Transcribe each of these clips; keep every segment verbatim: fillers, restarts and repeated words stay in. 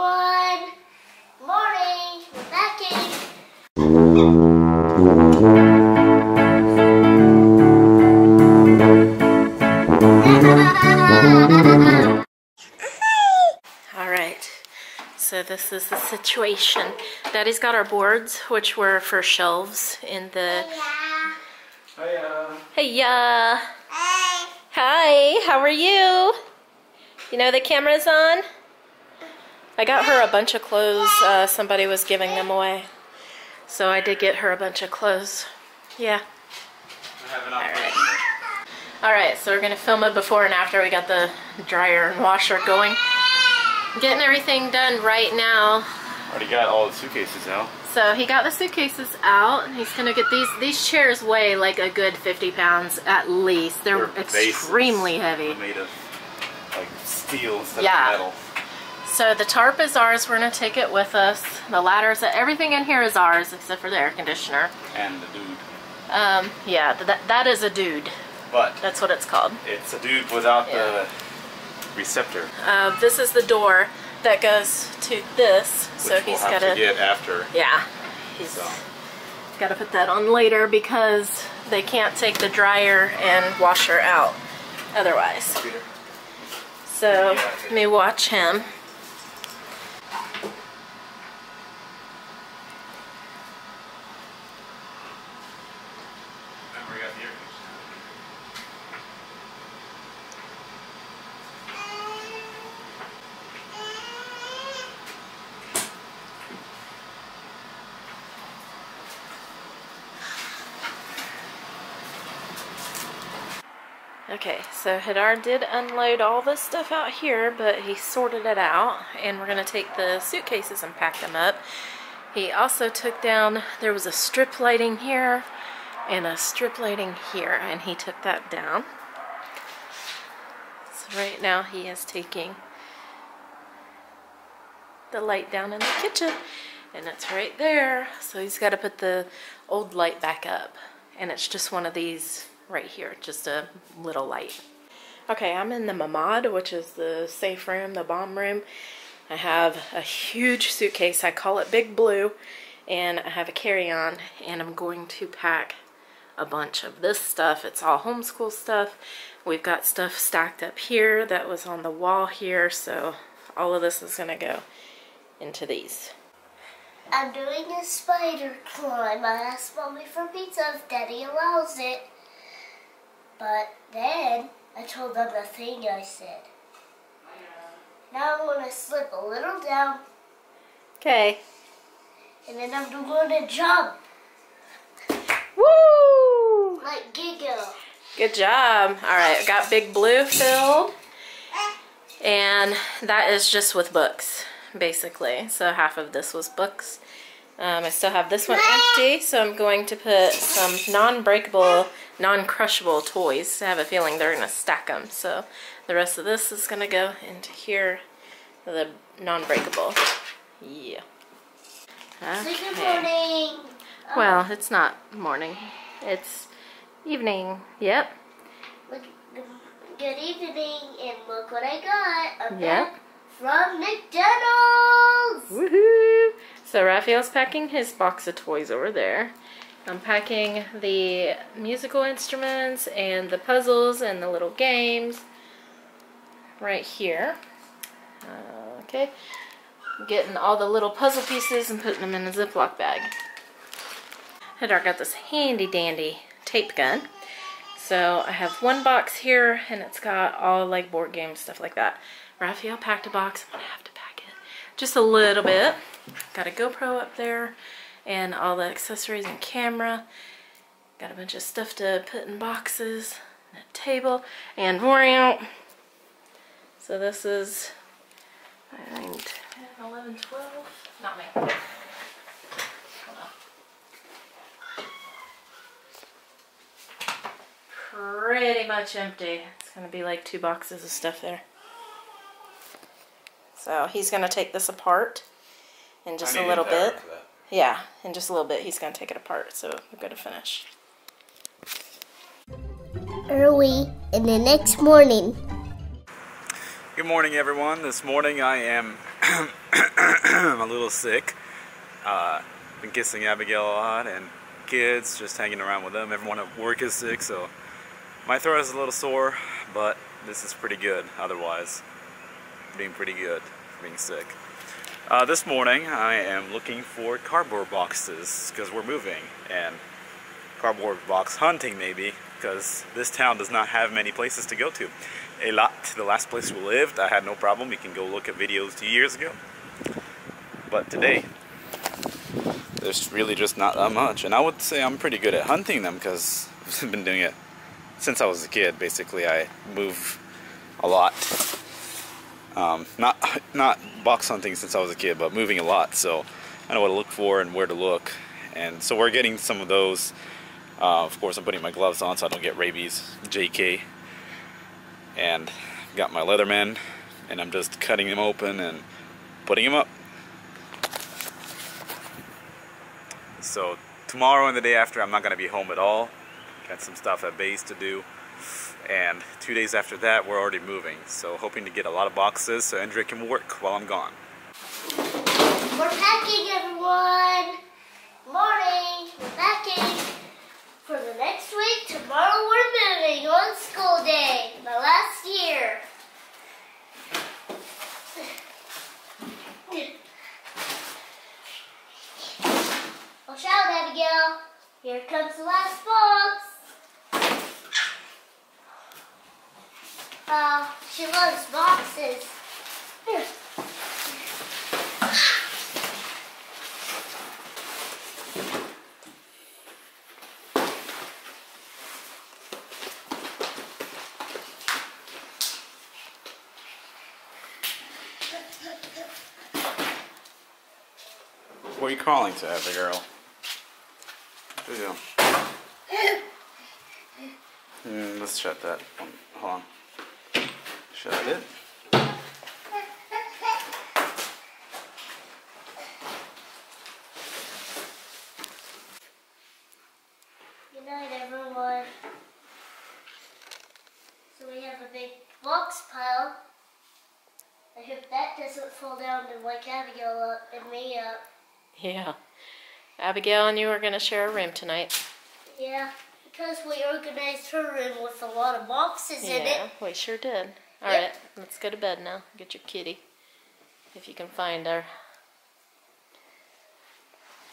everyone. Good morning. We're back in. All right. So this is the situation. Daddy's got our boards, which were for shelves in the. Hiya. Hiya. Hi. Hi. How are you? You know the camera's on? I got her a bunch of clothes. Uh, somebody was giving them away. So I did get her a bunch of clothes. Yeah. Alright, All right, so we're going to film it before and after we got the dryer and washer going. Getting everything done right now. Already got all the suitcases out. So he got the suitcases out. He's going to get these. These chairs weigh like a good fifty pounds at least. They're, They're extremely heavy. Made of like steel instead yeah. of metal. So the tarp is ours. We're going to take it with us. The ladders, everything in here is ours except for the air conditioner. And the dude. Um, yeah, that, that is a dude. But. That's what it's called. It's a dude without yeah. the receptor. Uh, this is the door that goes to this. Which so he's got to get after. Yeah. He's so. got to put that on later because they can't take the dryer and washer out otherwise. Computer. So yeah, let me watch him. Okay, so Hadar did unload all this stuff out here, but he sorted it out, and we're going to take the suitcases and pack them up. He also took down, there was a strip lighting here and a strip lighting here, and he took that down. So right now he is taking the light down in the kitchen, and it's right there. So he's got to put the old light back up, and it's just one of these right here, just a little light. Okay, I'm in the Mamad, which is the safe room, the bomb room. I have a huge suitcase. I call it Big Blue, and I have a carry-on, and I'm going to pack a bunch of this stuff. It's all homeschool stuff. We've got stuff stacked up here that was on the wall here, so all of this is gonna go into these. I'm doing a spider climb. I asked Mommy for pizza if Daddy allows it. But then, I told them the thing I said. Now I'm going to slip a little down. Okay. And then I'm going to jump. Woo! Like Giggle. Good job. Alright, I got Big Blue filled. And that is just with books, basically. So half of this was books. Um, I still have this one empty, so I'm going to put some non-breakable, non-crushable toys. I have a feeling they're going to stack them, so the rest of this is going to go into here, the non-breakable. Yeah. Okay. Good morning. Well, it's not morning. It's evening. Yep. Good evening, and look what I got. I'm back from McDonald's. Woohoo! So Raphael's packing his box of toys over there. I'm packing the musical instruments and the puzzles and the little games right here. Uh, okay, I'm getting all the little puzzle pieces and putting them in a Ziploc bag. Hadar got this handy dandy tape gun. So I have one box here and it's got all like board games, stuff like that. Raphael packed a box. I'm gonna have to pack it just a little bit. Got a GoPro up there and all the accessories and camera. Got a bunch of stuff to put in boxes and a table and out. So this is nine, ten, eleven, twelve. Not me. Hold on. Pretty much empty. It's going to be like two boxes of stuff there. So he's going to take this apart. In just a little bit. Yeah, in just a little bit he's going to take it apart, so we're going to finish. Early in the next morning. Good morning, everyone. This morning I am I'm a little sick. Uh, been kissing Abigail a lot, and kids, just hanging around with them. Everyone at work is sick, so my throat is a little sore, but this is pretty good otherwise. Being pretty good for being sick. Uh, this morning I am looking for cardboard boxes because we're moving, and cardboard box hunting maybe, because this town does not have many places to go to. A lot. The last place we lived, I had no problem. You can go look at videos two years ago. But today, there's really just not that much. And I would say I'm pretty good at hunting them because I've been doing it since I was a kid. Basically, I move a lot. Um, not not box hunting since I was a kid, but moving a lot. So I know what to look for and where to look. And so we're getting some of those. Uh, of course, I'm putting my gloves on so I don't get rabies. J K. And got my Leatherman, and I'm just cutting him open and putting him up. So tomorrow and the day after, I'm not going to be home at all. Got some stuff at base to do, and two days after that, we're already moving. So hoping to get a lot of boxes so Andrea can work while I'm gone. We're packing, everyone. Morning. We're packing for the next week. Tomorrow we're moving on school day. My last year. Oh, shout out, Abigail. Here comes the last box. Uh, she loves boxes. Here. What are you calling to, Abigail? Yeah. Mm, let's shut that. Hold on. Shut it. Good night, everyone. So we have a big box pile. I hope that doesn't fall down and wake Abigail up and me up. Yeah. Abigail and you are going to share a room tonight. Yeah, because we organized her room with a lot of boxes yeah, in it. Yeah, we sure did. All yep. right, let's go to bed now. Get your kitty, if you can find her.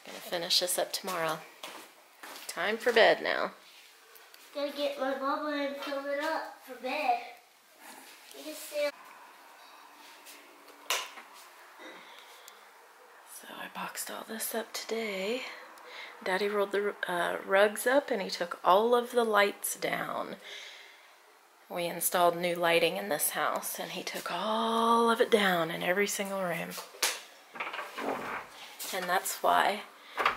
I'm going to finish this up tomorrow. Time for bed now. Gotta get my mama and fill it up for bed. You can see. So I boxed all this up today. Daddy rolled the uh, rugs up and he took all of the lights down. We installed new lighting in this house and he took all of it down in every single room. And that's why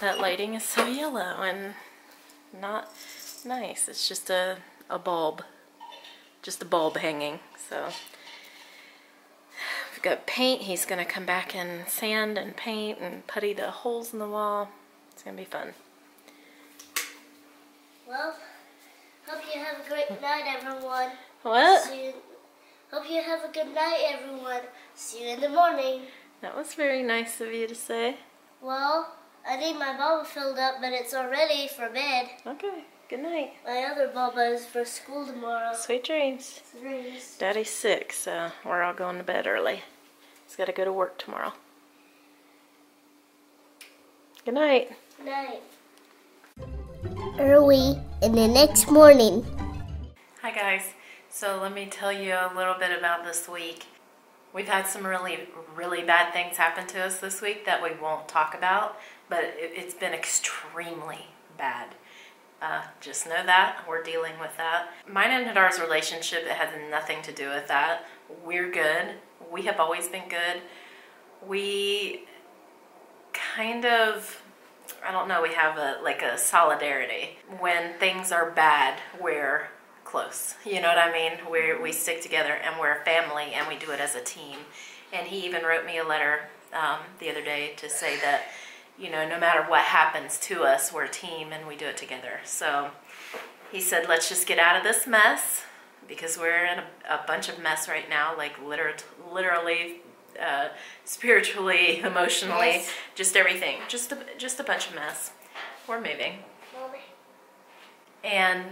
that lighting is so yellow and not nice. It's just a, a bulb, just a bulb hanging. So. Got paint. He's gonna come back and sand and paint and putty the holes in the wall. It's gonna be fun. Well, hope you have a great night, everyone. What? See you. Hope you have a good night, everyone. See you in the morning. That was very nice of you to say. Well, I need my bubble filled up, but it's already for bed. Okay. Good night. My other Bubba is for school tomorrow. Sweet dreams. Dreams. Daddy's sick, so we're all going to bed early. He's got to go to work tomorrow. Good night. Good night. Early in the next morning. Hi guys. So let me tell you a little bit about this week. We've had some really, really bad things happen to us this week that we won't talk about, but it, it's been extremely bad. Uh, just know that. We're dealing with that. Mine and Hadar's relationship, it has nothing to do with that. We're good. We have always been good. We kind of, I don't know, we have a like a solidarity. When things are bad, we're close. You know what I mean? We're, we stick together and we're a family and we do it as a team. And he even wrote me a letter um, the other day to say that, you know, no matter what happens to us, we're a team and we do it together. So he said, let's just get out of this mess because we're in a, a bunch of mess right now, like liter literally uh, spiritually, emotionally, yes. just everything. Just a, just a bunch of mess. We're moving. And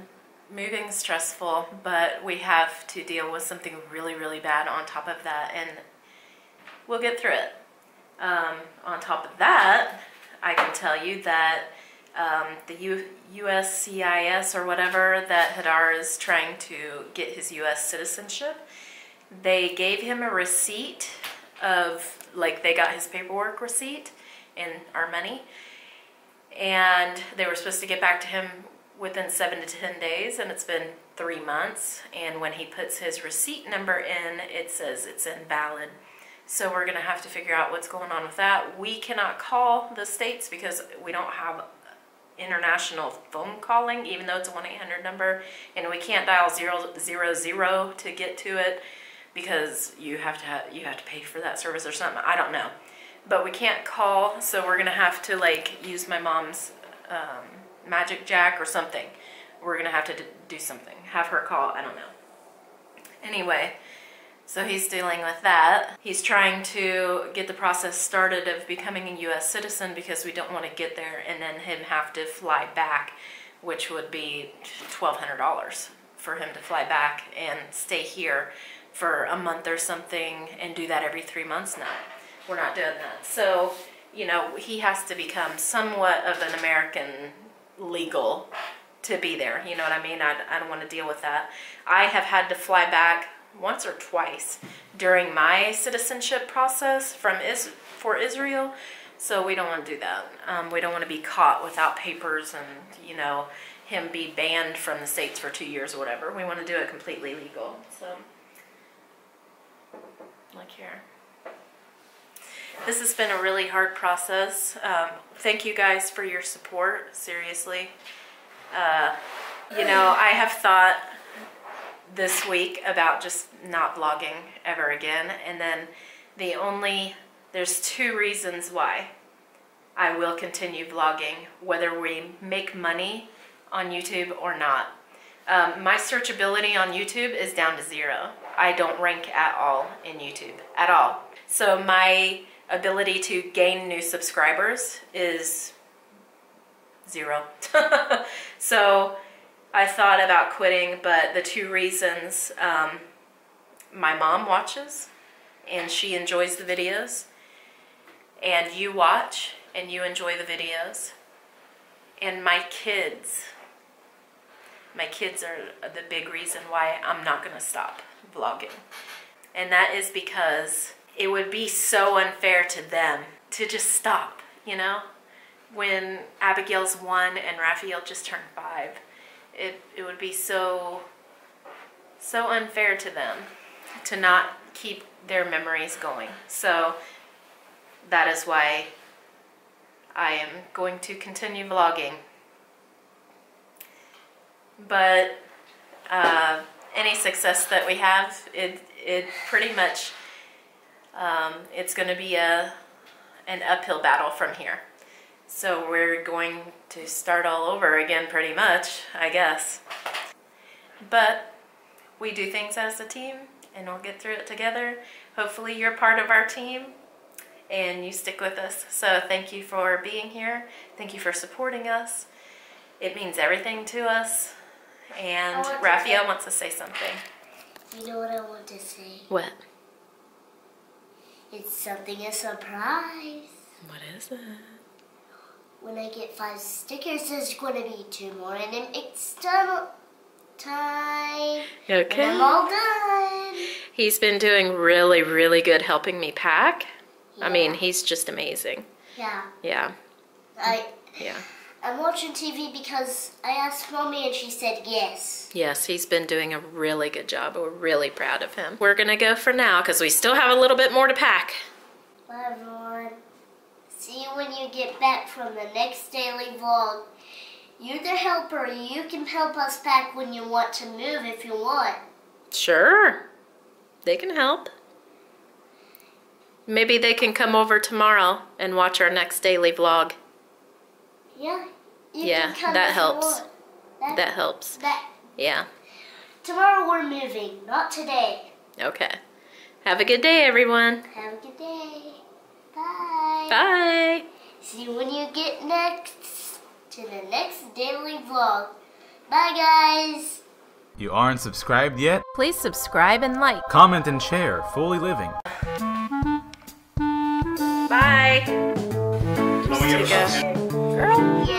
moving's stressful, but we have to deal with something really, really bad on top of that, and we'll get through it. Um, on top of that, I can tell you that um, the U S C I S or whatever, that Hadar is trying to get his U S citizenship, they gave him a receipt of, like, they got his paperwork receipt and our money, and they were supposed to get back to him within seven to ten days, and it's been three months, and when he puts his receipt number in, it says it's invalid. So we're gonna have to figure out what's going on with that. We cannot call the states because we don't have international phone calling, even though it's a one eight hundred number, and we can't dial zero zero zero to get to it because you have to have, you have to pay for that service or something, I don't know. But we can't call, so we're gonna have to, like, use my mom's um, Magic Jack or something. We're gonna have to do something, have her call, I don't know. Anyway, so he's dealing with that. He's trying to get the process started of becoming a U S citizen because we don't want to get there and then him have to fly back, which would be twelve hundred dollars for him to fly back and stay here for a month or something, and do that every three months now. We're not doing that. So, you know, he has to become somewhat of an American legal to be there. You know what I mean? I, I don't want to deal with that. I have had to fly back once or twice during my citizenship process from is for Israel, so we don't want to do that. Um, we don't want to be caught without papers and, you know, him be banned from the states for two years or whatever. We want to do it completely legal. So, look here. This has been a really hard process. Um, thank you guys for your support, seriously. Uh, you know, I have thought this week about just not vlogging ever again, and then the only, there's two reasons why I will continue vlogging, whether we make money on YouTube or not. Um, my searchability on YouTube is down to zero. I don't rank at all in YouTube, at all. So my ability to gain new subscribers is zero. So I thought about quitting, but the two reasons, um, my mom watches and she enjoys the videos, and you watch and you enjoy the videos, and my kids. My kids are the big reason why I'm not gonna stop vlogging. And that is because it would be so unfair to them to just stop, you know? When Abigail's one and Raphael just turned five, It, it would be so, so unfair to them to not keep their memories going. So that is why I am going to continue vlogging. But uh, any success that we have, it, it pretty much, um, it's going to be a, an uphill battle from here. So we're going to start all over again pretty much, I guess. But we do things as a team, and we'll get through it together. Hopefully you're part of our team and you stick with us. So thank you for being here. Thank you for supporting us. It means everything to us. And Raphael wants to say something. You know what I want to say? What? It's something a surprise. What is it? When I get five stickers, there's going to be two more, and then it's time. Okay. And I'm all done. He's been doing really, really good helping me pack. Yeah. I mean, he's just amazing. Yeah. Yeah. I. Yeah. I'm watching T V because I asked Mommy and she said yes. Yes, he's been doing a really good job. We're really proud of him. We're going to go for now because we still have a little bit more to pack. Bye, everyone. See you when you get back from the next daily vlog. You're the helper. You can help us pack when you want to move if you want. Sure. They can help. Maybe they can come over tomorrow and watch our next daily vlog. Yeah. You yeah, can come that, if helps. You want. That, that helps. That helps. Yeah. Tomorrow we're moving, not today. Okay. Have a good day, everyone. Have a good day. Bye. See you when you get next to the next daily vlog. Bye, guys. You aren't subscribed yet? Please subscribe and like. Comment and share. Fully Living. Bye. Girl. Yeah.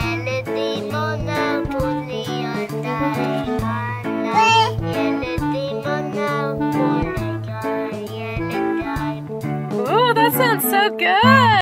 That sounds so good!